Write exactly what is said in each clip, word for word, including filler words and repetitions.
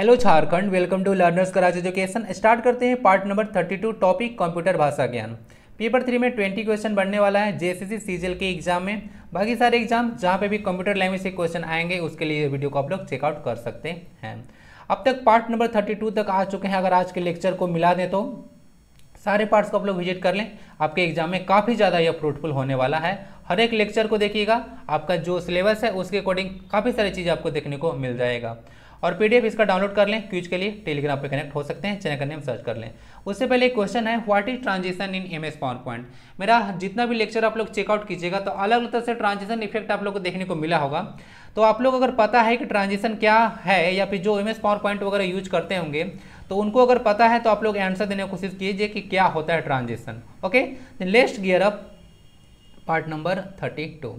Hello Jharkhand, welcome to learners garage education. Start करते हैं part number thirty two, topic computer भाषा ज्ञान। Paper three में ट्वेंटी क्वेश्चन बनने वाला है जेएसएससी सीजीएल के एग्जाम में। बाकी सारे एग्जाम जहां पे भी कंप्यूटर लैंग्वेज से क्वेश्चन आएंगे उसके लिए वीडियो को आप लोग चेकआउट कर सकते हैं। अब तक पार्ट नंबर थर्टी टू तक आ चुके हैं। अगर आज के लेक्चर को मिला दें तो सारे पार्ट्स को आप लोग विजिट कर लें, आपके एग्जाम में काफ़ी ज़्यादा यह फ्रूटफुल होने वाला है। हर एक लेक्चर को देखिएगा, आपका जो सिलेबस है उसके अकॉर्डिंग काफ़ी सारी चीज़ें आपको देखने को मिल जाएगा। और पीडीएफ इसका डाउनलोड कर लें। क्विज के लिए टेलीग्राम पर कनेक्ट हो सकते हैं, चैनल का नेम सर्च कर लें। उससे पहले एक क्वेश्चन है, what is transition in MS PowerPoint. मेरा जितना भी लेक्चर आप लोग चेकआउट कीजिएगा तो अलग अलग तरह से ट्रांजिशन इफेक्ट आप लोग को देखने को मिला होगा। तो आप लोग अगर पता है कि ट्रांजिशन क्या है, या फिर जो एमएस पावरपॉइंट वगैरह यूज करते होंगे तो उनको अगर पता है तो आप लोग आंसर देने की कोशिश कीजिए कि क्या होता है transition. Okay, let's gear up part number thirty two.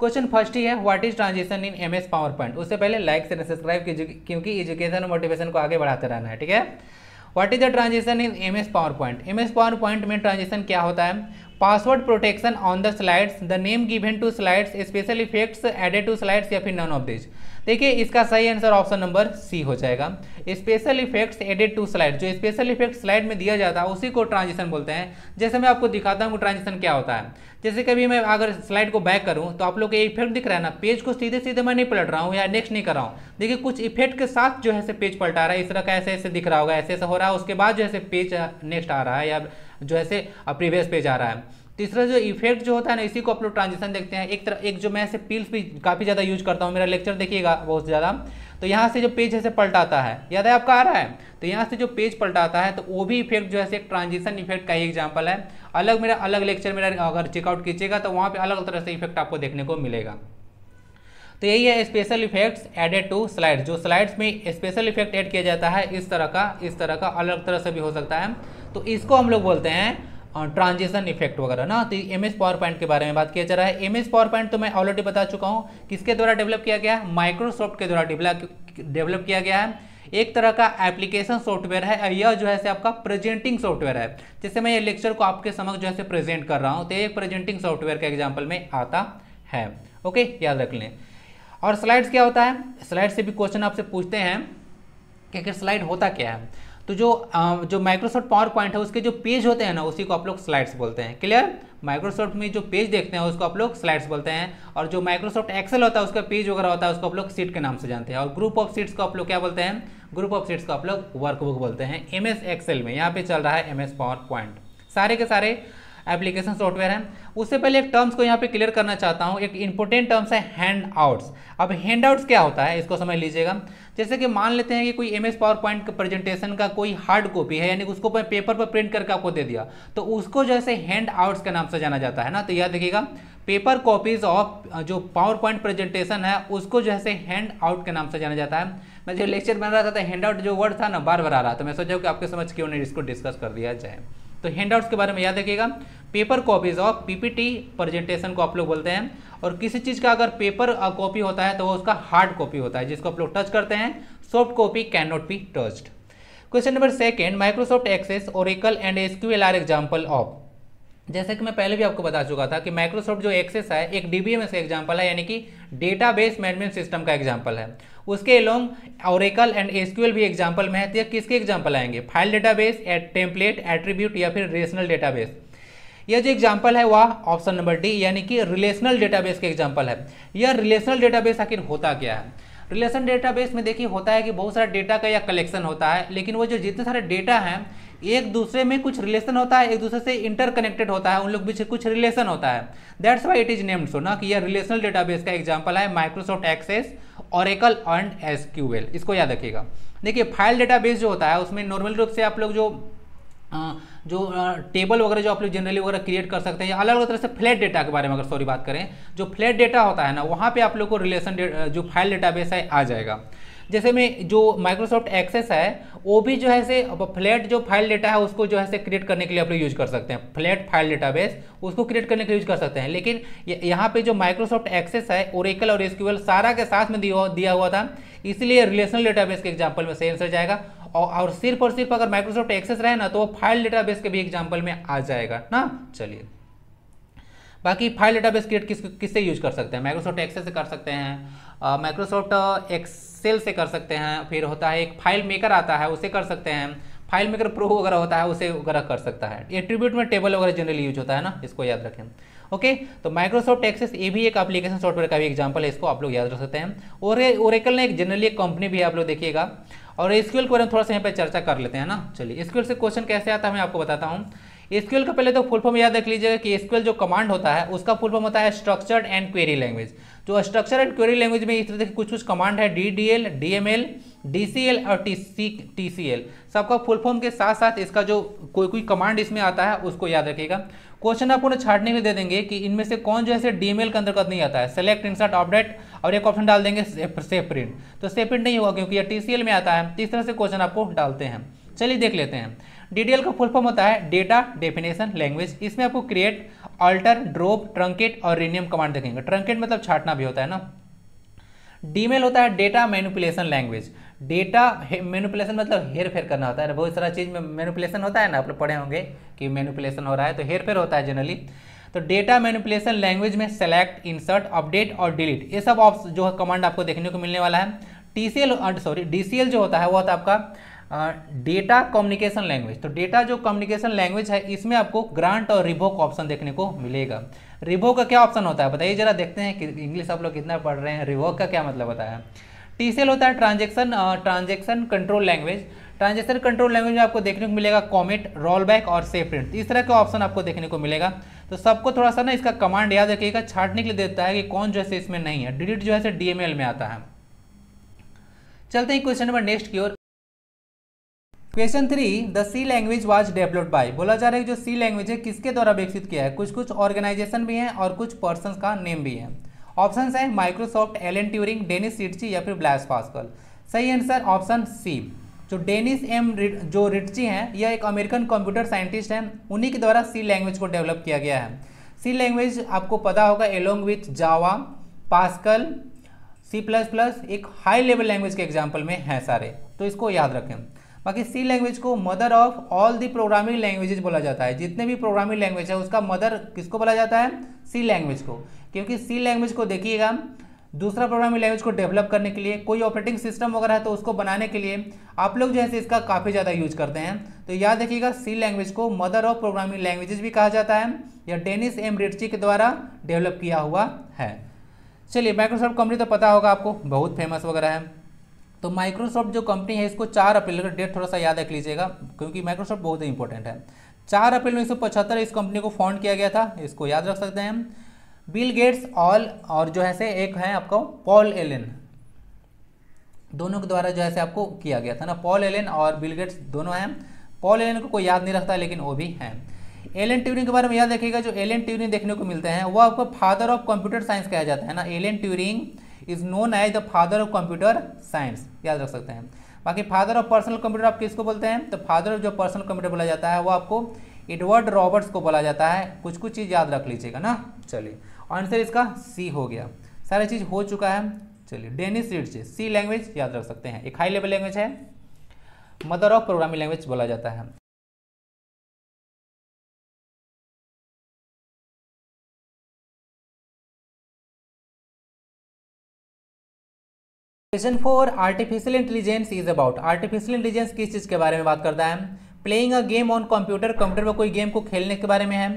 Question first ही है, what is transition in MS power point. उससे पहले लाइक से सब्सक्राइब कीजिए क्योंकि एजुकेशन और मोटिवेशन को आगे बढ़ाते रहना है, ठीक है। What is the transition in MS power point. MS power point में ट्रांजिशन क्या होता है। Password protection on the slides, the name given to slides, special effects added to slides, या फिर नन ऑफ दिस। देखिए इसका सही आंसर ऑप्शन नंबर सी हो जाएगा, special effects added to slide. जो स्पेशल इफेक्ट स्लाइड में दिया जाता है उसी को ट्रांजिशन बोलते हैं। जैसे मैं आपको दिखाता हूँ ट्रांजिशन क्या होता है। जैसे कभी मैं अगर स्लाइड को बैक करूँ तो आप लोग ये इफेक्ट दिख रहा है ना, पेज को सीधे सीधे मैं नहीं पलट रहा हूँ या नेक्स्ट नहीं कर रहा हूँ। देखिए कुछ इफेक्ट के साथ जो है से पेज पलटा रहा है, इस तरह का ऐसे ऐसे दिख रहा होगा, ऐसे ऐसे हो रहा है, उसके बाद जो है से पेज नेक्स्ट आ रहा है या जो है से प्रीवियस पेज आ रहा है। तीसरा जो इफेक्ट जो होता है ना, इसी को आप लोग ट्रांजिशन देखते हैं। एक तरह एक जो मैं ऐसे पील्स भी काफ़ी ज़्यादा यूज करता हूँ, मेरा लेक्चर देखिएगा बहुत ज़्यादा। तो यहाँ से जो पेज ऐसे पलटाता है, याद है आपका आ रहा है, तो यहाँ से जो पेज पलटाता है तो वो भी इफेक्ट जो है एक ट्रांजिशन इफेक्ट का ही एग्जाम्पल है। अलग मेरा अलग लेक्चर मेरा अगर चेकआउट कीजिएगा तो वहाँ पर अलग तरह से इफेक्ट आपको देखने को मिलेगा। तो यही है special effects added to slides. जो स्लाइड्स में स्पेशल इफेक्ट ऐड किया जाता है इस तरह का, इस तरह का अलग तरह से भी हो सकता है, तो इसको हम लोग बोलते हैं ट्रांजिशन इफेक्ट वगैरह ना। तो एमएस पावर पॉइंट के बारे में बात किया जा रहा है। एमएस पावर पॉइंट तो मैं ऑलरेडी बता चुका हूँ किसके द्वारा डेवलप किया गया है, माइक्रोसॉफ्ट के द्वारा डेवलप किया गया है। एक तरह का एप्लीकेशन सॉफ्टवेयर है, यह जो है से आपका प्रेजेंटिंग सॉफ्टवेयर है। जैसे मैं ये लेक्चर को आपके समक्ष जो है से प्रेजेंट कर रहा हूँ तो ये प्रेजेंटिंग सॉफ्टवेयर के एग्जाम्पल में आता है। ओके, याद रख लें। और स्लाइड्स क्या होता है, स्लाइड से भी क्वेश्चन आपसे पूछते हैं कि आखिर स्लाइड होता क्या है। तो जो जो माइक्रोसॉफ्ट पावर पॉइंट है उसके जो पेज होते हैं ना उसी को आप लोग स्लाइड्स बोलते हैं, क्लियर। माइक्रोसॉफ्ट में जो पेज देखते हैं उसको आप लोग स्लाइड्स बोलते हैं। और जो माइक्रोसॉफ्ट एक्सेल होता है उसका पेज वगैरह होता है, उसको आप लोग सीट के नाम से जानते हैं। और ग्रुप ऑफ सीट्स को आप लोग क्या बोलते हैं, ग्रुप ऑफ सीट्स को आप लोग वर्कबुक बोलते हैं। एम एस एक्सेल में यहाँ पे चल रहा है एम एस पावर पॉइंट, सारे के सारे एप्लीकेशन सॉफ्टवेयर है। उससे पहले एक टर्म्स को यहाँ पे क्लियर करना चाहता हूँ, एक इंपॉर्टेंट टर्म्स है हैंड आउट्स। अब हैंड आउट्स क्या होता है इसको समझ लीजिएगा। जैसे कि मान लेते हैं कि कोई एमएस पावर पॉइंट के प्रेजेंटेशन का कोई हार्ड कॉपी है, यानी उसको मैं पेपर पर प्रिंट करके आपको दे दिया, तो उसको जैसे हैंड आउट्स के नाम से जाना जाता है ना। तो याद रखिएगा, पेपर कॉपीज ऑफ जो पावर पॉइंट प्रेजेंटेशन है उसको जो है हैंड आउट के नाम से जाना जाता है। मैं जो लेक्चर बना रहा था हैंड आउट जो वर्ड था ना बार बार आ रहा था, मैं सोचा कि आपके समझ क्यों नहीं इसको डिस्कस कर दिया जाए। तो हैंडआउट्स के बारे में याद रखिएगा, paper copies of PPT presentation को आप लोग बोलते हैं। और किसी चीज़ का अगर पेपर कॉपी होता है तो वो उसका हार्ड कॉपी होता है जिसको आप लोग टच करते हैं। Soft copy can not be touched. Question number second, Microsoft Access, Oracle and SQL are example of. जैसे कि मैं पहले भी आपको बता चुका था कि माइक्रोसॉफ्ट जो एक्सेस है एक डीबीएमएस का एग्जाम्पल है, यानी कि डेटाबेस मैनेजमेंट सिस्टम का एग्जाम्पल है। उसके अलोंग ओरेकल एंड एसक्यूएल भी एग्जाम्पल में है। तो किसके एग्जाम्पल आएंगे, फाइल डेटाबेस, टेम्पलेट, एट्रीब्यूट, या फिर रिलेशनल डेटाबेस। यह जो एग्जाम्पल है वह ऑप्शन नंबर डी यानी कि रिलेशनल डेटाबेस के एग्जाम्पल है। यह रिलेशनल डेटाबेस आखिर होता क्या है। रिलेशनल डेटाबेस में देखिए होता है कि बहुत सारा डेटा का या कलेक्शन होता है, लेकिन वो जो जितने सारे डेटा हैं एक दूसरे में कुछ रिलेशन होता है, एक दूसरे से इंटरकनेक्टेड होता है, उन लोग बीच कुछ रिलेशन होता है। That's why it is named so ना, कि यह रिलेशनल डेटाबेस का एग्जाम्पल है Microsoft Access, Oracle and SQL. इसको याद रखिएगा। देखिए फाइल डेटाबेस जो होता है उसमें नॉर्मल रूप से आप लोग जो आ, जो टेबल वगैरह जो आप लोग जनरली वगैरह क्रिएट कर सकते हैं, अलग अलग तरह से फ्लैट डेटा के बारे में अगर सॉरी बात करें, जो फ्लैट डेटा होता है ना वहाँ पे आप लोग को रिलेशन जो फाइल डेटाबेस है आ जाएगा। जैसे में जो माइक्रोसॉफ्ट एक्सेस है वो भी जो है से फ्लैट जो फाइल डेटा है उसको जो है से क्रिएट करने के लिए आप लोग यूज कर सकते हैं, फ्लैट फाइल डेटाबेस उसको क्रिएट करने के लिए यूज कर सकते हैं। लेकिन यहाँ पे जो माइक्रोसॉफ्ट एक्सेस है ओरेकल और एसक्यूएल सारा के साथ में दिया हुआ था, इसलिए रिलेशनल डेटाबेस के एग्जाम्पल में सही आंसर जाएगा। और सिर्फ और सिर्फ अगर माइक्रोसॉफ्ट एक्सेस रहे ना तो वो फाइल डेटाबेस के भी एग्जाम्पल में आ जाएगा ना। चलिए बाकी फाइल डेटाबेस क्रिएट किस किससे यूज कर सकते हैं, माइक्रोसॉफ्ट एक्सेस से कर सकते हैं, माइक्रोसॉफ्ट एक्सेल से कर सकते हैं, फिर होता है एक फाइल मेकर आता है उसे कर सकते हैं, फाइल मेकर प्रो वगैरह होता है उसे वगैरह कर सकता है। एट्रीब्यूट में टेबल वगैरह जनरली यूज होता है ना, इसको याद रखें। ओके तो माइक्रोसॉफ्ट एक्सेस ये भी एक एप्लीकेशन सॉफ्टवेयर का भी एग्जांपल है, इसको आप लोग याद रख सकते हैं। और ओरेकल ने एक जनरली एक कंपनी भी आप लोग देखिएगा। और एसक्यूएल के बारे में थोड़ा सा यहाँ पे चर्चा कर लेते हैं ना। चलिए एसक्यूएल से क्वेश्चन कैसे आता है मैं आपको बताता हूँ। एसक्यूएल का पहले तो फुल फॉर्म याद रख लीजिएगा कि एसक्यूएल जो कमांड होता है उसका फुल फॉर्म होता है स्ट्रक्चर्ड एंड क्वेरी लैंग्वेज। तो स्ट्रक्चर एंड क्वेरी लैंग्वेज में इस तरह के कुछ कुछ कमांड है, डीडीएल, डीएमएल, डीसीएल और टीसीएल, सबका फुल फॉर्म के साथ साथ इसका जो कोई कोई कमांड इसमें आता है उसको याद रखिएगा। क्वेश्चन आपको छाटने के दे देंगे कि इनमें से कौन जो है डीएमएल के अंतर्गत नहीं आता है, सेलेक्ट, इंसर्ट, अपडेट और एक ऑप्शन डाल देंगे सेफ प्रिंट, तो सेफ प्रिंट नहीं होगा क्योंकि यह टीसीएल में आता है। इस तरह से क्वेश्चन आपको डालते हैं। चलिए देख लेते हैं। डीडीएल का फुल फॉर्म होता है डेटा डेफिनेशन लैंग्वेज। इसमें आपको क्रिएट, अल्टर, ड्रॉप, ट्रंकेट और रिनेम कमांड देखेंगे। ट्रंकेट मतलब छाटना भी होता है ना। डीएमएल होता है data manipulation language. Data manipulation मतलब हेर फेर करना होता है, बहुत सारा चीज़ में मैनिपुलेशन होता है ना, आप लोग पढ़े होंगे कि मैनिपुलेशन हो रहा है तो हेर फेर होता है जनरली। तो डेटा मैनिपुलेशन लैंग्वेज में सेलेक्ट, इंसर्ट, अपडेट और डिलीट ये सब ऑप्शन जो कमांड आपको देखने को मिलने वाला है। टीसीएल सॉरी डीसीएल जो होता है वो होता है आपका डेटा कम्युनिकेशन लैंग्वेज। तो डेटा जो कम्युनिकेशन लैंग्वेज है इसमें आपको ग्रांट और रिवोक ऑप्शन देखने को मिलेगा। रिवोक का क्या ऑप्शन होता है बताइए जरा, देखते हैं कि इंग्लिश आप लोग कितना पढ़ रहे हैं। रिवोक का क्या मतलब होता है। टीसीएल होता है transaction transaction control language. Transaction control language में आपको देखने को मिलेगा कॉमिट, रोलबैक और सेफ प्रिंट, इस तरह के ऑप्शन आपको देखने को मिलेगा। तो सबको थोड़ा सा ना इसका कमांड याद रखिएगा, छाटने के लिए देता है कि कौन जो है इसमें नहीं है। डिलीट जो है डीएमएल में आता है। चलते हैं क्वेश्चन नंबर नेक्स्ट की ओर। Question three, the C language was developed by. बोला जा रहा है कि जो सी लैंग्वेज है किसके द्वारा विकसित किया है। कुछ कुछ ऑर्गेनाइजेशन भी हैं और कुछ पर्सन का नेम भी है। ऑप्शंस हैं Microsoft, Alan Turing, Dennis Ritchie या फिर ब्लेस पास्कल। सही आंसर ऑप्शन सी। जो डेनिस एम जो रिट्ची हैं यह एक अमेरिकन कंप्यूटर साइंटिस्ट हैं, उन्हीं के द्वारा सी लैंग्वेज को डेवलप किया गया है। सी लैंग्वेज आपको पता होगा along with Java, Pascal, C plus plus एक हाई लेवल लैंग्वेज के एग्जाम्पल में हैं सारे, तो इसको याद रखें। बाकी सी लैंग्वेज को mother of all the programming languages बोला जाता है। जितने भी प्रोग्रामिंग लैंग्वेज है उसका मदर किसको बोला जाता है, सी लैंग्वेज को, क्योंकि सी लैंग्वेज को देखिएगा दूसरा प्रोग्रामिंग लैंग्वेज को डेवलप करने के लिए, कोई ऑपरेटिंग सिस्टम वगैरह है तो उसको बनाने के लिए आप लोग जो है इसका काफ़ी ज़्यादा यूज करते हैं। तो याद रखिएगा सी लैंग्वेज को मदर ऑफ प्रोग्रामिंग लैंग्वेजेज भी कहा जाता है, या डेनिस एम रिट्ची के द्वारा डेवलप किया हुआ है। चलिए माइक्रोसॉफ्ट कंपनी तो पता होगा आपको, बहुत फेमस वगैरह है। तो माइक्रोसॉफ्ट जो कंपनी है इसको चार अप्रैल का डेट थोड़ा सा याद रख लीजिएगा क्योंकि माइक्रोसॉफ्ट बहुत ही इंपॉर्टेंट है। चार अप्रैल उन्नीस सौ पचहत्तर इस कंपनी को फाउंड किया गया था, इसको याद रख सकते हैं। बिल गेट्स ऑल और जो है से एक है आपको पॉल एलन, दोनों के द्वारा जो है से आपको किया गया था ना। पॉल एलन और बिल गेट्स दोनों हैं। पॉल एलन को कोई याद नहीं रखता लेकिन वो भी हैं। एलन ट्यूरिंग के बारे में याद रखिएगा, जो एलन ट्यूरिंग देखने को मिलते हैं वो आपको फादर ऑफ कंप्यूटर साइंस कहा जाता है ना। Alan Turing is known as the father of computer science, याद रख सकते हैं। बाकी फादर ऑफ पर्सनल कंप्यूटर आप किसको बोलते हैं, तो फादर ऑफ जो पर्सनल कंप्यूटर बोला जाता है वो आपको एडवर्ड रॉबर्ट्स को बोला जाता है। कुछ कुछ चीज़ याद रख लीजिएगा ना। चलिए आंसर इसका सी हो गया, सारी चीज़ हो चुका है। चलिए डेनिस रिट्ची सी लैंग्वेज याद रख सकते हैं, एक हाई लेवल लैंग्वेज है, मदर ऑफ प्रोग्रामिंग लैंग्वेज बोला जाता है। Question four, artificial intelligence is about. Artificial intelligence किस चीज़ के बारे में बात करता है। Playing a game on computer, computer पर कोई गेम को खेलने के बारे में है।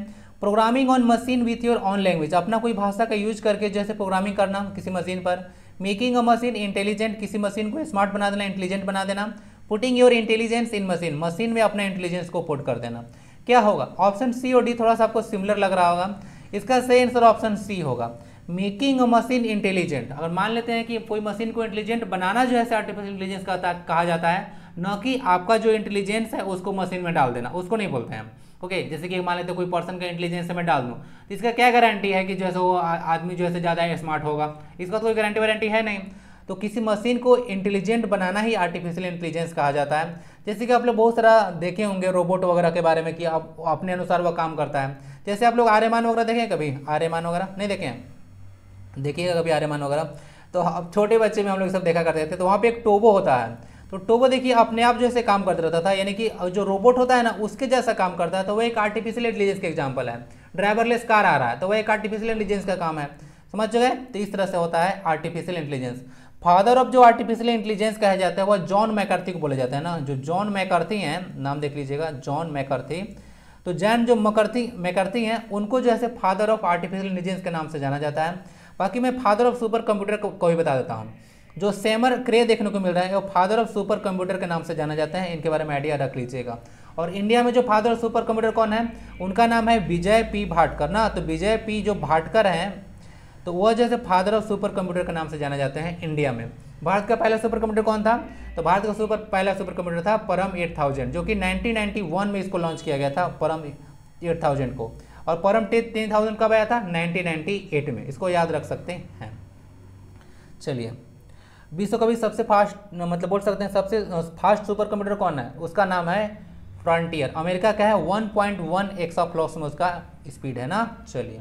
Programming on machine with your own language, अपना कोई भाषा का यूज करके जैसे प्रोग्रामिंग करना किसी मशीन पर। मेकिंग अ मशीन इंटेलिजेंट, किसी मशीन को स्मार्ट बना देना, इंटेलिजेंट बना देना। Putting your intelligence in machine, machine में अपना इंटेलिजेंस को पुट कर देना। क्या होगा ऑप्शन सी और डी, थोड़ा सा आपको सिमिलर लग रहा होगा। इसका सही आंसर ऑप्शन सी होगा, मेकिंग अ मशीन इंटेलिजेंट। अगर मान लेते हैं कि कोई मशीन को इंटेलिजेंट बनाना जो है आर्टिफिशियल इंटेलिजेंस का कहा जाता है, न कि आपका जो इंटेलिजेंस है उसको मशीन में डाल देना, उसको नहीं बोलते हैं। ओके okay, जैसे कि मान लेते हैं कोई पर्सन का इंटेलिजेंस से मैं डाल दूँ तो इसका क्या गारंटी है कि जैसे वो आदमी जो है ज़्यादा स्मार्ट होगा, इसका कोई गारंटी वारंटी है नहीं। तो किसी मशीन को इंटेलिजेंट बनाना ही आर्टिफिशियल इंटेलिजेंस कहा जाता है। जैसे कि आप लोग बहुत सारा देखे होंगे रोबोट वगैरह के बारे में कि आप अपने अनुसार वह काम करता है। जैसे आप लोग आर्यमान वगैरह देखें, कभी आर्यमान वगैरह नहीं देखें, देखिएगा कभी आर्यमान वगैरह। तो अब छोटे बच्चे में हम लोग सब देखा करते थे, तो वहाँ पर एक टोबो होता है। तो टोबो देखिए अपने आप जैसे काम करता रहता था, यानी कि जो रोबोट होता है ना उसके जैसा काम करता है। तो वो एक आर्टिफिशियल इंटेलिजेंस के एग्जांपल है। ड्राइवरलेस कार आ रहा है, तो वह एक आर्टिफिशियल इंटेलिजेंस का काम है, समझ गए। तो इस तरह से होता है आर्टिफिशियल इंटेलिजेंस। फादर ऑफ जो आर्टिफिशियल इंटेलिजेंस कहा जाता है वह जॉन मैकार्थी को बोला जाता है ना, जो जॉन मैकार्थी हैं, नाम देख लीजिएगा जॉन मैकार्थी, तो जैन जो मैकार्थी मैकार्थी हैं उनको जो है फादर ऑफ आर्टिफिशियल इंटेलिजेंस के नाम से जाना जाता है। बाकी मैं फादर ऑफ सुपर कंप्यूटर को, को भी बता देता हूँ, जो सेमर क्रे देखने को मिल रहा है वो फादर ऑफ सुपर कंप्यूटर के नाम से जाना जाता है, इनके बारे में आइडिया रख लीजिएगा। और इंडिया में जो फादर ऑफ सुपर कंप्यूटर कौन है, उनका नाम है विजय पी भाटकर ना, तो विजय पी जो भाटकर हैं तो वह जैसे फादर ऑफ सुपर कंप्यूटर के नाम से जाना जाते हैं इंडिया में। भारत का पहला सुपर कंप्यूटर कौन था, तो भारत का सुपर पहला सुपर कंप्यूटर था परम आठ हज़ार, जो कि नाइनटीन नाइंटी वन में इसको लॉन्च किया गया था, परम आठ हज़ार को। और परम तीन हज़ार कब आया था, नाइनटीन नाइंटी एट में, इसको याद रख सकते हैं। चलिए, विश्व का भी सबसे फास्ट, मतलब बोल सकते हैं सबसे फास्ट सुपर कंप्यूटर कौन है, उसका नाम है फ्रंटियर, अमेरिका का है, वन पॉइंट वन एक्साफ्लॉप्स में उसका स्पीड है ना। चलिए,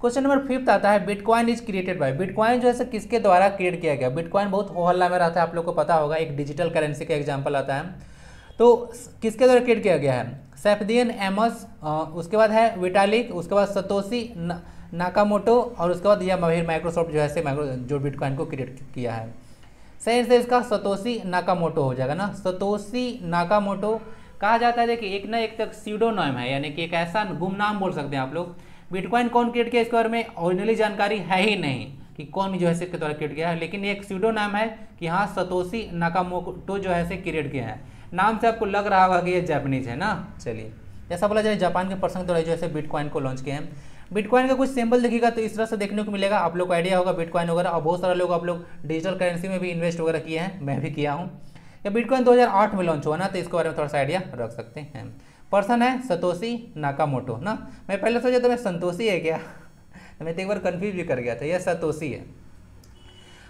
क्वेश्चन नंबर फिफ्थ आता है, Bitcoin is created by, Bitcoin जो है किसके द्वारा क्रिएट किया गया। बिटकॉइन बहुत हो हल्ला में रहता है, आप लोग को पता होगा, एक डिजिटल करेंसी का एग्जांपल आता है। तो किसके द्वारा क्रिएट किया गया है, सैफदियन एमस, उसके बाद है विटालिक, उसके बाद सतोशी नाकामोटो, और उसके बाद यह माइक्रोसॉफ्ट जो है जो बिटकॉइन को क्रिएट किया है। सही से इसका सतोशी नाकामोटो हो जाएगा ना, सतोशी नाकामोटो कहा जाता है। देखिए, एक ना एक तक सीडोनॉम है, यानी कि एक ऐसा गुमनाम बोल सकते हैं आप लोग। बिटकॉइन कौन क्रिएट किया, इसके बारे में ओरिजिनली जानकारी है ही नहीं कि कौन जो है इसके द्वारा क्रिएट किया है, लेकिन एक स्यूडो नाम है कि हाँ सतोशी नाकामोटो जो है क्रिएट किया है। नाम से आपको लग रहा होगा कि ये जापानीज है ना। चलिए, जैसा बोला जाए, जापान के पर्सन के द्वारा जो है बिटकॉइन को लॉन्च किया है। बिटकॉइन का कुछ सिंबल दिखेगा तो इस तरह से देखने को मिलेगा, आप लोग को आइडिया होगा बिटकॉइन वगैरह। और बहुत सारे लोग, आप लोग डिजिटल करेंसी में भी इन्वेस्ट वगैरह किए हैं, मैं भी किया हूँ। या बिटकॉइन दो हज़ार आठ में लॉन्च हुआ ना, तो इसके बारे में थोड़ा सा आइडिया रख सकते हैं। पर्सन है सतोशी नाकामोटो ना, मैं पहले सोचा तो मैं संतोषी है क्या, तो मैं तो एक बार कन्फ्यूज भी कर गया था, यह सतोशी है।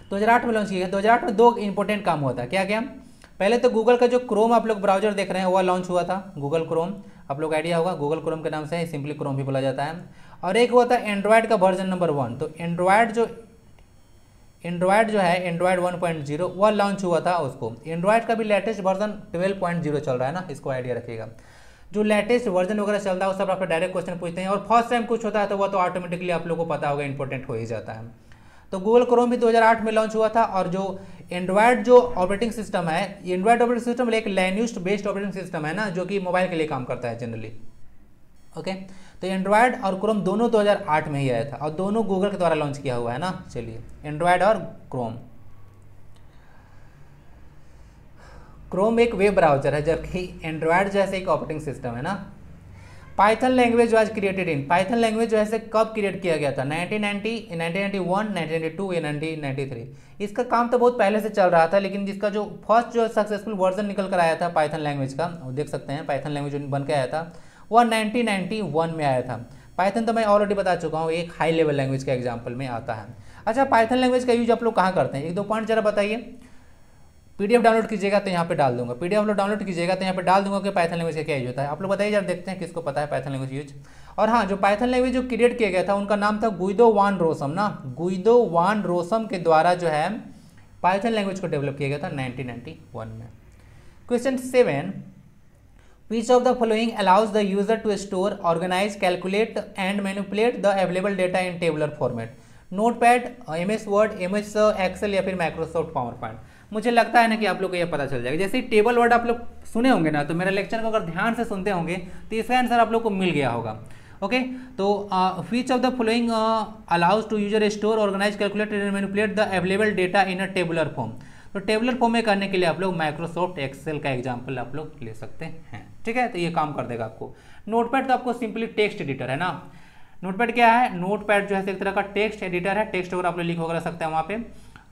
दो हज़ार आठ में लॉन्च किया। दो हज़ार आठ में दो इंपॉर्टेंट काम हुआ था, क्या क्या, पहले तो गूगल का जो क्रोम आप लोग ब्राउजर देख रहे हैं वह लॉन्च हुआ था, गूगल क्रोम, आप लोग आइडिया होगा, गूगल क्रोम के नाम से सिंपली क्रोम भी बोला जाता है। और एक हुआ था एंड्रॉयड का वर्जन नंबर वन, तो एंड्रॉयड जो एंड्रॉयड जो है एंड्रॉयड वन पॉइंट ज़ीरो वह लॉन्च हुआ था उसको। एंड्रॉयड का भी latest version twelve point zero चल रहा है ना, इसको आइडिया रखिएगा। जो लेटेस्ट वर्जन वगैरह चल रहा है उस सब आपको डायरेक्ट क्वेश्चन पूछते हैं, और फर्स्ट टाइम कुछ होता है तो वो तो ऑटोमेटिकली आप लोगों को पता होगा, इंपॉर्टेंट हो ही जाता है। तो गूगल क्रोम भी दो हज़ार आठ में लॉन्च हुआ था। और जो एंड्रॉयड जो ऑपरेटिंग सिस्टम है, एंड्रॉयड ऑपरेटिंग सिस्टम एक लिनक्स बेस्ड ऑपरेटिंग सिस्टम है ना, जो कि मोबाइल के लिए काम करता है जनरली। ओके, तो एंड्रॉयड और क्रोम दोनों दो हज़ार आठ में ही आया था, और दोनों गूगल के द्वारा लॉन्च किया हुआ है ना। चलिए, एंड्रॉयड और क्रोम, क्रोम एक वेब ब्राउजर है जबकि एंड्रॉयड जैसे एक ऑपरेटिंग सिस्टम है ना। Python language was created in, Python language जो है कब क्रिएट किया गया था, nineteen ninety, nineteen ninety one, nineteen ninety two, nineteen ninety three. इसका काम तो बहुत पहले से चल रहा था, लेकिन जिसका जो फर्स्ट जो सक्सेसफुल वर्जन निकल कर आया था पाइथन लैंग्वेज का, वो देख सकते हैं पाइथन लैंग्वेज बन के आया था, वह नाइनटीन नाइन्टी वन में आया था। पाइथन तो मैं ऑलरेडी बता चुका हूँ, एक हाई लेवल लैंग्वेज के एग्जाम्पल में आता है। अच्छा, पाइथन लैंग्वेज का यूज आप लोग कहाँ करते हैं, एक दो पॉइंट जरा बताइए। पीडीएफ डाउनलोड कीजिएगा तो यहाँ पे डाल दूंगा, पीडीएफ आप लोग डाउनलोड कीजिएगा तो यहाँ पे डाल दूंगा कि पाइथन लैंग्वेज का क्या यूज होता है। आप लोग बताइए जरा, देखते हैं किसको पता है पाइथन लैंग्वेज यूज। और हाँ, जो पाइथन लैंग्वेज जो क्रिएट किया गया था उनका नाम था गुइदो वान रोसम ना, गुइदो वान रोसम के द्वारा जो है पाइथन लैंग्वेज को डेवलप किया गया था नाइनटीन नाइन्टी वन में। Question seven, which of the following allows the user to store, organise, calculate and manipulate the available data in tabular format, notepad, MS Word, MS Excel या फिर Microsoft PowerPoint. मुझे लगता है ना कि आप लोग को यह पता चल जाएगा, जैसे टेबल वर्ड आप लोग सुने होंगे ना, तो मेरा लेक्चर को अगर ध्यान से सुनते होंगे तो इसका आंसर आप लोग को मिल गया होगा। ओके, तो which of the following allows to user store, organise, calculate and manipulate the available data in a tabular form. तो टेबलर फॉर्म में करने के लिए आप लोग माइक्रोसॉफ्ट एक्सेल का एग्जाम्पल आप लोग ले सकते हैं, ठीक है, तो ये काम कर देगा आपको। नोटपैड तो आपको सिंपली टेक्स्ट एडिटर है ना, नोटपैड क्या है, नोटपैड जो है एक तरह का टेक्स्ट एडिटर है, टेक्स्ट वगैरह आप लोग लिख वगैरह सकते हैं वहाँ पे।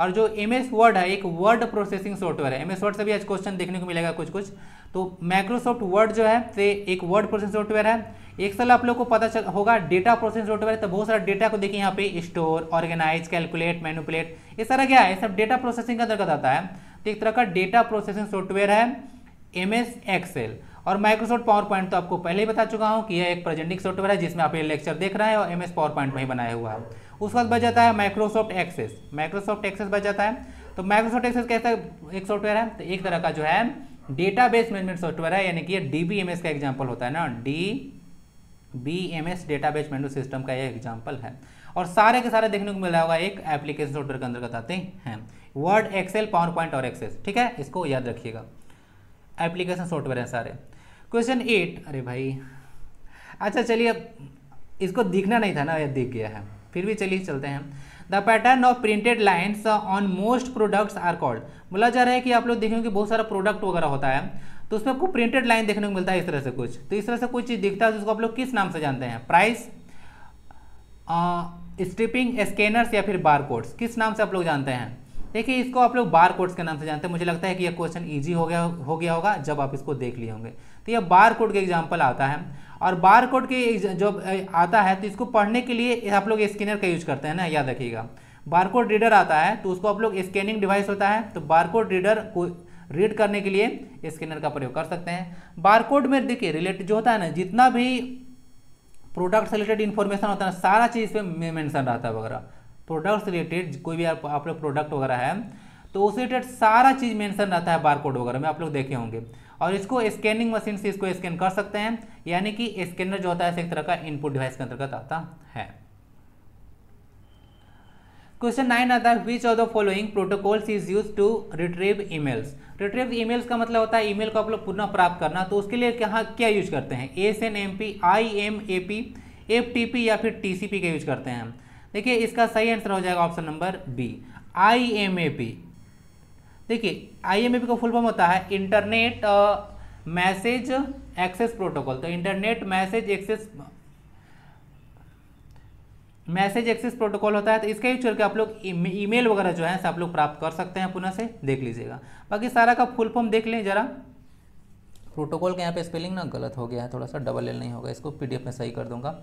और जो एम एस वर्ड है, एक वर्ड प्रोसेसिंग सॉफ्टवेयर है, एम एस वर्ड से भी आज क्वेश्चन देखने को मिलेगा कुछ कुछ। तो माइक्रोसॉफ्ट वर्ड जो है से एक वर्ड प्रोसेसिंग सॉफ्टवेयर है। एक्सेल आप लोग को पता चल होगा डेटा प्रोसेसिंग सॉफ्टवेयर है, तो बहुत सारा डेटा को देखिए यहाँ पे स्टोर, ऑर्गेनाइज, कैलकुलेट, मैनिपुलेट, ये सारा क्या है, ये सब डेटा प्रोसेसिंग का अंतर्गत आता है। तो एक तरह का डेटा प्रोसेसिंग सॉफ्टवेयर है एम एस एक्सेल। और माइक्रोसॉफ्ट पावर पॉइंट तो आपको पहले ही बता चुका हूँ कि यह एक प्रेजेंटिंग सॉफ्टवेयर है जिसमें आप ये लेक्चर देख रहे हैं, और एमएस पावर पॉइंट में ही बनाया हुआ है। उसके बाद बच जाता है माइक्रोसॉफ्ट एक्सेस, माइक्रोसॉफ्ट एक्सेस बच जाता है। तो माइक्रोसॉफ्ट एक्सेस कैसा एक सॉफ्टवेयर है, तो एक तरह का जो है डेटाबेस मैनेजमेंट सॉफ्टवेयर है, यानी कि ये डीबीएमएस का एग्जाम्पल होता है ना, D B M S database menu system का ये एग्जाम्पल है। और सारे के सारे देखने को मिल रहा होगा एक एप्लीकेशन सॉफ्टवेयर के अंदर आते हैं वर्ड, एक्सेल, पावर पॉइंट और एक्सेस। ठीक है, इसको याद रखिएगा, एप्लीकेशन सॉफ्टवेयर हैं सारे। क्वेश्चन एट, अरे भाई अच्छा चलिए, अब इसको दिखना नहीं था ना, यह दिख गया है, फिर भी चलिए चलते हैं। The pattern of printed lines on most products are called. बोला जा रहा है कि आप लोग देखेंगे बहुत सारा प्रोडक्ट वगैरह होता है तो उसमें आपको प्रिंटेड लाइन देखने को मिलता है इस तरह से कुछ, तो इस तरह से कोई चीज़ दिखता है जिसको आप लोग किस नाम से जानते हैं, प्राइस, स्ट्रिपिंग, स्कैनर्स या फिर बार कोड्स, किस नाम से आप लोग जानते हैं? देखिए इसको आप लोग बार कोड्स के नाम से जानते हैं। मुझे लगता है कि यह क्वेश्चन ईजी हो गया हो गया होगा जब आप इसको देख लिए होंगे। तो यह बार कोड के एग्जाम्पल आता है और बार कोड के जब आता है तो इसको पढ़ने के लिए आप लोग स्कैनर का यूज करते हैं ना, याद रखिएगा। बार कोड रीडर आता है तो उसको आप लोग स्कैनिंग डिवाइस होता है, तो बार कोड रीडर को रीड करने के लिए स्कैनर का प्रयोग कर सकते हैं। बार कोड में देखिए रिलेटेड जो होता है ना, जितना भी प्रोडक्ट से रिलेटेड इन्फॉर्मेशन होता है ना, सारा चीज़ इसमें मेंशन रहता है वगैरह। प्रोडक्ट्स रिलेटेड कोई भी आप, आप लोग प्रोडक्ट वगैरह है तो उस रिलेटेड सारा चीज़ मेंशन रहता है बार कोड वगैरह में, आप लोग देखे होंगे। और इसको स्कैनिंग मशीन से इसको स्कैन कर सकते हैं, यानी कि स्कैनर जो होता है एक तरह का इनपुट डिवाइस के अंतर्गत आता है। क्वेश्चन नाइन आता है which of the following protocols is use to retrieve emails. Retrieve emails का मतलब होता है ईमेल को आप लोग पुनः प्राप्त करना, तो उसके लिए कहाँ क्या यूज करते हैं? S N M P, I M A P, F T P या फिर टी सी पी का यूज करते हैं। देखिए इसका सही आंसर हो जाएगा option number B, I M A P. देखिए आई एम ए पी का फुल फॉर्म होता है इंटरनेट मैसेज एक्सेस प्रोटोकॉल। तो internet message access message access protocol होता है, तो इसका यूज करके आप लोग ईमेल वगैरह जो है आप लोग प्राप्त कर सकते हैं पुनः से, देख लीजिएगा। बाकी सारा का फुल फॉर्म देख लें जरा। प्रोटोकॉल का यहाँ पे स्पेलिंग ना गलत हो गया है थोड़ा सा, डबल एल नहीं होगा, इसको पीडीएफ में सही कर दूंगा।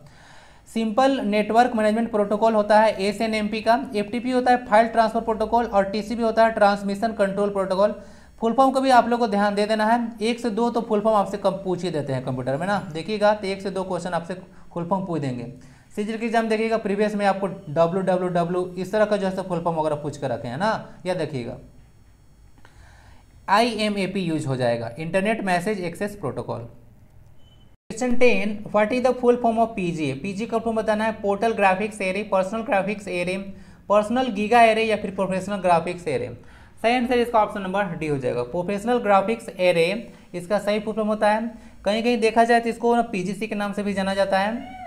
सिंपल नेटवर्क मैनेजमेंट प्रोटोकॉल होता है एस एन एम पी का, एफ टी पी होता है फाइल ट्रांसफर प्रोटोकॉल और टी सी पी होता है transmission control protocol. Full form को भी आप लोग को ध्यान दे देना है, एक से दो तो फुल फॉर्म आपसे कम पूछ ही देते हैं कंप्यूटर में ना, देखिएगा तो एक से दो क्वेश्चन आपसे फुल फॉर्म पूछ देंगे। सीजीएल के एग्जाम देखिएगा प्रीवियस में आपको डब्ल्यू डब्ल्यू डब्ल्यू इस तरह का जो है फुल फॉर्म वगैरह पूछ कर रखे हैं ना, याद देखिएगा। I M A P use हो जाएगा, internet message access protocol. Question ten, what is the full form of PGA? PG का फॉर्म बताना है portal graphics array, personal graphics array, personal giga array या फिर प्रोफेशनल ग्राफिक्स एरे। सही answer इसका option number D हो जाएगा, professional graphics array इसका सही फुल फॉर्म होता है। कहीं कहीं देखा जाए तो इसको ना पीजीसी के नाम से भी जाना जाता है।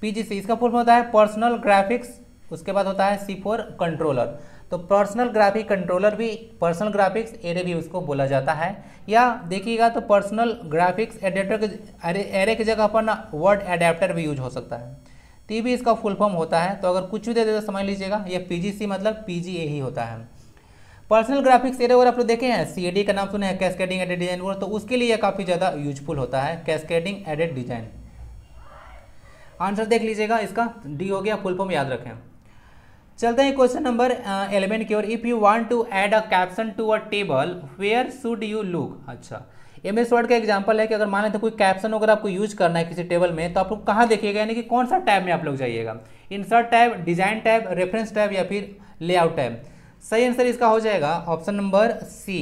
पीजीसी इसका फुल फॉर्म होता है पर्सनल ग्राफिक्स, उसके बाद होता है सी फोर कंट्रोलर। तो पर्सनल ग्राफिक कंट्रोलर भी, पर्सनल ग्राफिक्स एरे भी उसको बोला जाता है, या देखिएगा तो पर्सनल ग्राफिक्स एडेप्टर के एरे की जगह पर ना वर्ड एडेप्टर भी यूज हो सकता है। तो ये भी इसका फुल फॉर्म होता है। तो अगर कुछ भी दे दे तो समझ लीजिएगा ये पीजीसी मतलब पीजीए ही होता है। पर्सनल ग्राफिक्स एरे अगर आप लोग देखें हैं सीएडी का नाम सुने हैं, कैस्केडिंग एडेड डिजाइन, तो उसके लिए काफ़ी ज़्यादा यूजफुल होता है कैस्केडिंग एडेड डिजाइन। आंसर देख लीजिएगा, इसका डी हो गया, फुल फॉर्म याद रखें। चलते हैं क्वेश्चन नंबर इलेवन की ओर। If you want to add a caption to a table where should you look. अच्छा, एम एस वर्ड का एग्जांपल है कि अगर मान लेते कोई कैप्शन अगर आपको यूज करना है किसी टेबल में तो आप लोग कहाँ देखिएगा, यानी कि कौन सा टैब में आप लोग जाइएगा, insert tab, design tab, reference tab या फिर लेआउट टैब। सही आंसर इसका हो जाएगा ऑप्शन नंबर सी,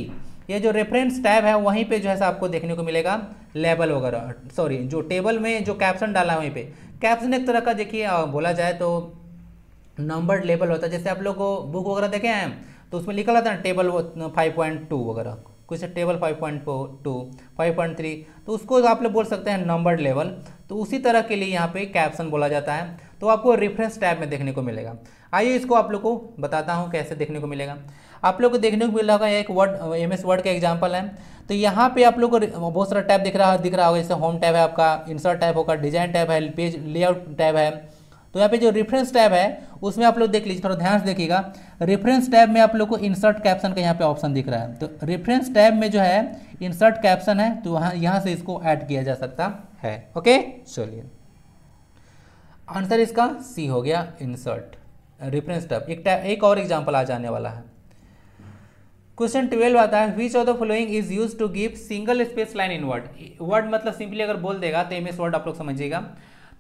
ये जो रेफरेंस टैब है वहीं पे जो है आपको देखने को मिलेगा लेबल वगैरह, सॉरी जो टेबल में जो कैप्शन डाला है वहीं पे। कैप्शन एक तरह का देखिए बोला जाए तो नंबर लेबल होता है, जैसे आप लोग बुक वगैरह देखे हैं तो उसमें लिखा रहता है टेबल फाइव पॉइंट टू वगैरह कुछ, table five point two five point three तो उसको आप लोग बोल सकते हैं नंबर लेवल। तो उसी तरह के लिए यहाँ पे कैप्शन बोला जाता है, तो आपको रेफरेंस टैब में देखने को मिलेगा। आइए इसको आप लोग को बताता हूँ कैसे देखने को मिलेगा। आप लोग को देखने को मिल रहा होगा एक वर्ड, एम एस वर्ड का एग्जाम्पल है। तो यहाँ पे आप लोग को बहुत सारा टैब दिख रहा दिख रहा होगा, जैसे होम टैब है आपका, इंसर्ट टैब होगा, डिजाइन टैब है, पेज लेआउट टैब है। तो यहाँ पे जो रेफरेंस टैब है उसमें आप लोग देख लीजिए, थोड़ा ध्यान से देखिएगा। रेफरेंस टैब में आप लोग को इंसर्ट कैप्शन का यहाँ पे ऑप्शन दिख रहा है, तो रेफरेंस टैब में जो है इंसर्ट कैप्शन है, तो वहाँ यहाँ से इसको ऐड किया जा सकता है। ओके चलिए, आंसर इसका सी हो गया, इंसर्ट रेफरेंस टैब। एक टैब एक और एग्जाम्पल आ जाने वाला है। क्वेश्चन ट्वेल्व आता है which of the following is use to give single space line in Word. Word मतलब सिंपली अगर बोल देगा तो एम एस वर्ड आप लोग समझिएगा।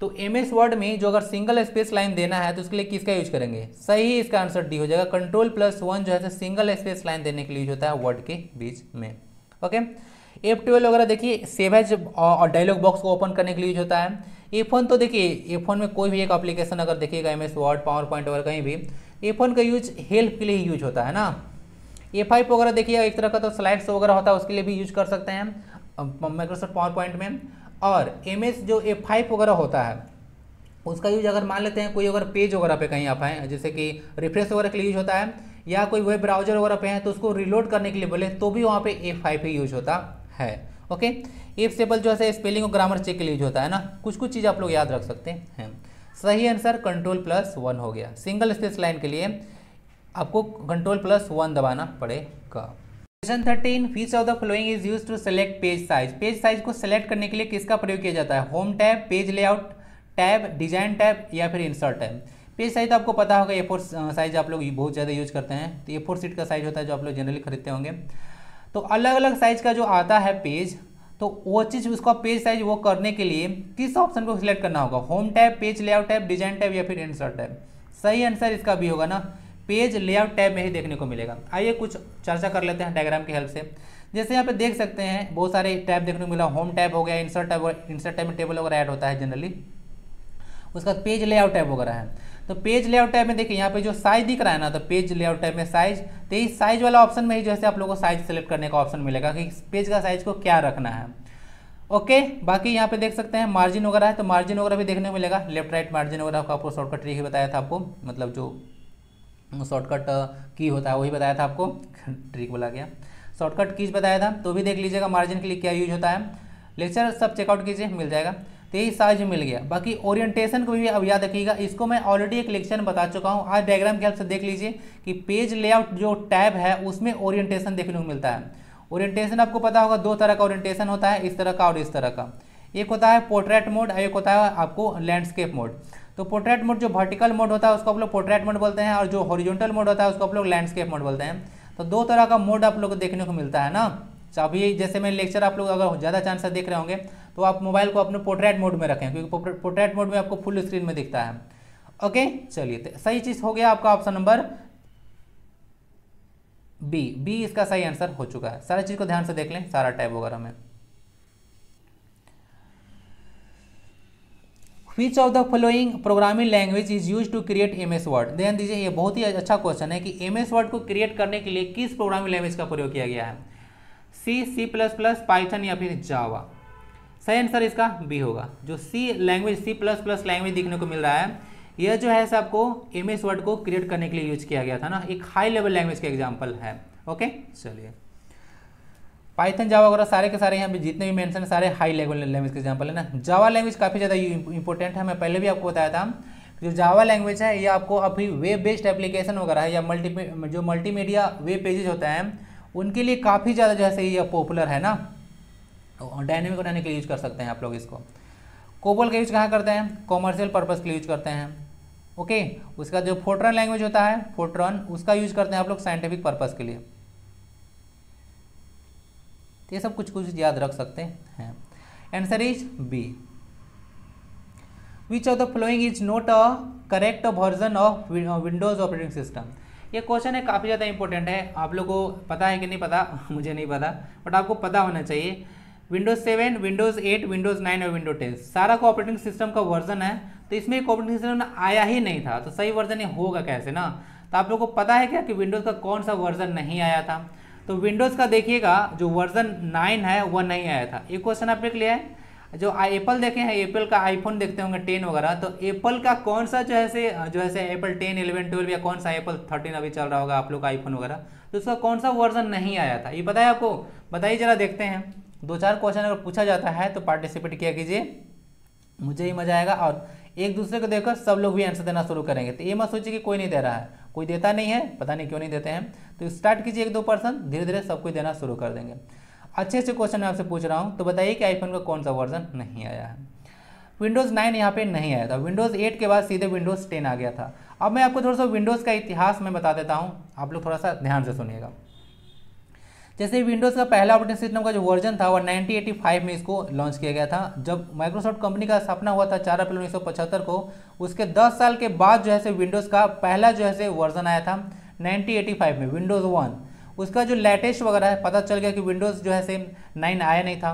तो एम एस वर्ड में जो अगर सिंगल स्पेस लाइन देना है तो उसके लिए किसका यूज करेंगे? सही इसका आंसर डी हो जाएगा, कंट्रोल प्लस वन जो है सिंगल स्पेस लाइन देने के लिए यूज होता है वर्ड के बीच में। ओके, एफ ट्वेल्व वगैरह देखिए सेव एज और डायलॉग बॉक्स को ओपन करने के लिए यूज होता है। एफ वन तो देखिए एफ वन में कोई भी एक एप्लीकेशन अगर देखिएगा M S Word PowerPoint वगैरह कहीं भी एफ वन का यूज हेल्प के लिए यूज होता है ना। एफ फाइव वगैरह देखिए एक तरह का तो स्लाइड्स वगैरह होता है उसके लिए भी यूज कर सकते हैं माइक्रोसॉफ्ट पावर पॉइंट में। और एम एस जो एफ फाइव वगैरह होता है उसका यूज अगर मान लेते हैं कोई अगर पेज वगैरह पे कहीं आप हैं जैसे कि रिफ्रेश वगैरह के लिए यूज होता है या कोई वेब ब्राउजर वगैरह पे हैं तो उसको रीलोड करने के लिए बोले तो भी वहाँ पे एफ फाइव ही यूज होता है। ओके एफ सेबल जो है स्पेलिंग और ग्रामर चेक के लिए यूज होता है ना। कुछ कुछ चीज़ आप लोग याद रख सकते हैं। सही आंसर कंट्रोल प्लस वन हो गया। सिंगल स्पेस लाइन के लिए आपको कंट्रोल प्लस वन दबाना पड़ेगा। Question thirteen which of the following is use to select page size. Page size को सेलेक्ट करने के लिए किसका प्रयोग किया जाता है। Home tab, page layout tab, design tab या फिर इंसर्ट टैब। पेज साइज तो आपको पता होगा ए फोर साइज आप लोग बहुत ज़्यादा यूज करते हैं तो ए फोर शीट का साइज होता है जो आप लोग जनरली खरीदते होंगे। तो अलग अलग साइज का जो आता है पेज तो वो चीज़ उसका पेज साइज वो करने के लिए किस ऑप्शन को सिलेक्ट करना होगा। Home tab, page layout tab, design tab या फिर इंसर्ट टैब। सही आंसर इसका भी होगा ना पेज लेआउट टैब में ही देखने को मिलेगा। आइए कुछ चर्चा कर लेते हैं डायग्राम की हेल्प से। जैसे यहाँ पे देख सकते हैं बहुत सारे टैब देखने को मिला। होम टैब हो गया, इंसर्ट टैब, इंसर्ट टैब में टेबल वगैरह ऐड होता है जनरली, उसका पेज लेआउट टैब वगैरह है। तो पेज लेआउट टैब में देखिए यहाँ पे जो साइज दिख रहा है ना तो पेज लेआउट टैब में साइज तो इस साइज वाला ऑप्शन में ही जैसे आप लोगों को साइज सेलेक्ट करने का ऑप्शन मिलेगा कि पेज का साइज को क्या रखना है। ओके बाकी यहाँ पे देख सकते हैं मार्जिन वगैरह है तो मार्जिन वगैरह भी देखने को मिलेगा। लेफ्ट राइट मार्जिन वगैरह का आपको शॉर्टकट ट्रिक ही बताया था आपको, मतलब जो शॉर्टकट की होता है वही बताया था आपको, ट्रिक बोला गया, शॉर्टकट कीज बताया था। तो भी देख लीजिएगा मार्जिन के लिए क्या यूज होता है। लेक्चर सब चेकआउट कीजिए मिल जाएगा। यही साइज मिल गया। बाकी ओरिएंटेशन को भी अब याद रखिएगा, इसको मैं ऑलरेडी एक लेक्चर में बता चुका हूँ। आज डायग्राम की हेल्प से देख लीजिए कि पेज लेआउट जो टैब है उसमें ओरिएंटेशन देखने को मिलता है। ओरिएंटेशन आपको पता होगा दो तरह का ओरिएंटेशन होता है, इस तरह का और इस तरह का। एक होता है पोर्ट्रेट मोड और एक होता है आपको लैंडस्केप मोड। तो पोर्ट्रेट मोड जो वर्टिकल मोड होता है उसको आप लोग पोर्ट्रेट मोड बोलते हैं और जो हॉरिजॉन्टल मोड होता है उसको आप लोग लैंडस्केप मोड बोलते हैं। तो दो तरह का मोड आप लोग को देखने को मिलता है ना। तो अभी जैसे मैं लेक्चर आप लोग अगर ज़्यादा चांस से देख रहे होंगे तो आप मोबाइल को अपने पोर्ट्रेट मोड में रखें क्योंकि पोर्ट्रेट मोड में आपको फुल स्क्रीन में दिखता है। ओके चलिए तो सही चीज़ हो गया आपका ऑप्शन नंबर बी। बी इसका सही आंसर हो चुका है। सारी चीज़ को ध्यान से देख लें, सारा टैब वगैरह में। Which of the following programming language is use to create M S Word. ध्यान दीजिए ये बहुत ही अच्छा क्वेश्चन है कि एम एस वर्ड को क्रिएट करने के लिए किस प्रोग्रामिंग लैंग्वेज का प्रयोग किया गया है। C, C plus plus, Python या फिर जावा। सही आंसर इसका बी होगा। जो C language, C plus plus language देखने को मिल रहा है यह जो है आपको एम एस वर्ड को क्रिएट करने के लिए यूज किया गया था ना। एक हाई लेवल लैंग्वेज का एग्जांपल है। ओके चलिए पाइथन जावा वगैरह सारे के सारे यहाँ पे जितने भी मेंशन है सारे हाई लेवल लैंग्वेज के एग्जांपल है ना। जावा लैंग्वेज काफ़ी ज़्यादा इंपॉर्टेंट है। मैं पहले भी आपको बताया था जो जावा लैंग्वेज है ये आपको अभी वेब बेस्ड एप्लीकेशन वगैरह है या मल्टी जो मल्टीमीडिया वेब पेजेज होता है उनके लिए काफ़ी ज़्यादा जैसे ये पॉपुलर है ना। डायनेमिक बनाने के लिए यूज कर सकते हैं आप लोग इसको। कोबोल का यूज कहाँ करते हैं, कॉमर्शियल पर्पस के लिए यूज करते हैं। ओके उसका जो फोर्ट्रॉन लैंग्वेज होता है फोर्ट्रॉन उसका यूज करते हैं आप लोग साइंटिफिक पर्पस के लिए। ये सब कुछ कुछ याद रख सकते हैं। Answer is B. Which of the following is not a correct version of Windows operating system. ये क्वेश्चन है काफ़ी ज़्यादा इंपॉर्टेंट है। आप लोग को पता है कि नहीं पता, मुझे नहीं पता बट आपको पता होना चाहिए। Windows seven, Windows eight, Windows nine और विंडोज टेन सारा को ऑपरेटिंग सिस्टम का वर्जन है। तो इसमें एक ऑपरेटिंग सिस्टम आया ही नहीं था तो सही वर्जन ये होगा कैसे ना। तो आप लोगों को पता है क्या कि विंडोज़ का कौन सा वर्जन नहीं आया था। तो विंडोज़ का देखिएगा जो वर्जन नाइन है वह नहीं आया था। एक क्वेश्चन आपने के लिए है जो एप्पल देखे हैं, एप्पल का आईफोन देखते होंगे टेन वगैरह तो एप्पल का कौन सा जो है से जो है से एप्पल टेन, इलेवन, ट्वेल्व या कौन सा एप्पल थर्टीन अभी चल रहा होगा आप लोग का आईफोन वगैरह तो उसका कौन सा वर्जन नहीं आया था ये पता है आपको। बताइए जरा, देखते हैं दो चार क्वेश्चन अगर पूछा जाता है तो पार्टिसिपेट किया कीजिए, मुझे ही मजा आएगा और एक दूसरे को देखकर सब लोग भी आंसर देना शुरू करेंगे। तो ये मत सोचिए कि कोई नहीं दे रहा है, कोई देता नहीं है, पता नहीं क्यों नहीं देते हैं। तो स्टार्ट कीजिए, एक दो पर्सन धीरे धीरे सब कोई देना शुरू कर देंगे। अच्छे अच्छे क्वेश्चन मैं आपसे पूछ रहा हूँ। तो बताइए कि आईफोन का कौन सा वर्जन नहीं आया है। विंडोज़ नाइन यहाँ पे नहीं आया था। विंडोज़ एट के बाद सीधे विंडोज़ टेन आ गया था। अब मैं आपको थोड़ा सा विंडोज़ का इतिहास मैं बता देता हूँ, आप लोग थोड़ा सा ध्यान से सुनिएगा। जैसे विंडोज़ का पहला ऑपरेटिंग सिस्टम का जो वर्जन था वह नाइनटीन एटी फाइव में इसको लॉन्च किया गया था। जब माइक्रोसॉफ्ट कंपनी का स्थापना हुआ था चार अप्रैल उन्नीस सौ पचहत्तर को, उसके दस साल के बाद जो है से विंडोज़ का पहला जो है से वर्जन आया था नाइनटीन एटी फाइव में, विंडोज़ वन। उसका जो लेटेस्ट वगैरह है पता चल गया कि विंडोज़ जो है सेम नाइन आया नहीं था।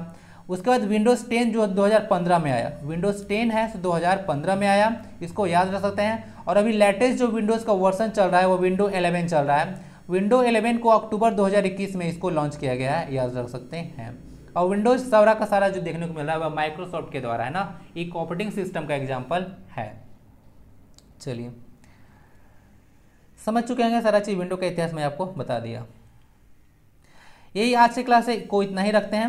उसके बाद विंडोज़ टेन जो दो हज़ार पंद्रह में आया, विंडोज़ टेन है तो दो हज़ार पंद्रह में आया, इसको याद रख सकते हैं। और अभी लेटेस्ट जो विंडोज़ का वर्सन चल रहा है वो विंडो इलेवन चल रहा है। विंडो इलेवन को अक्टूबर दो हज़ार इक्कीस में इसको लॉन्च किया गया है, याद रख सकते हैं। और विंडोज़ सारा का सारा जो देखने को मिल रहा है वह माइक्रोसॉफ्ट के द्वारा है ना, एक ऑपरेटिंग सिस्टम का एग्जाम्पल है। चलिए समझ चुके होंगे सारा चीज़, विंडो का इतिहास मैं आपको बता दिया। यही आज से क्लास को इतना ही रखते हैं।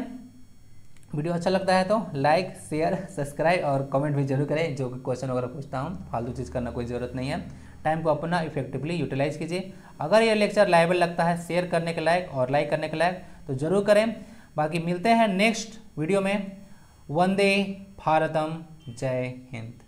वीडियो अच्छा लगता है तो लाइक शेयर सब्सक्राइब और कमेंट भी जरूर करें। जो क्वेश्चन वगैरह पूछता हूँ, फालतू चीज़ करना कोई ज़रूरत नहीं है। टाइम को अपना इफेक्टिवली यूटिलाइज कीजिए। अगर ये लेक्चर लाइबल लगता है शेयर करने के लायक और लाइक करने के लायक तो ज़रूर करें। बाकी मिलते हैं नेक्स्ट वीडियो में। वंदे भारतम, जय हिंद।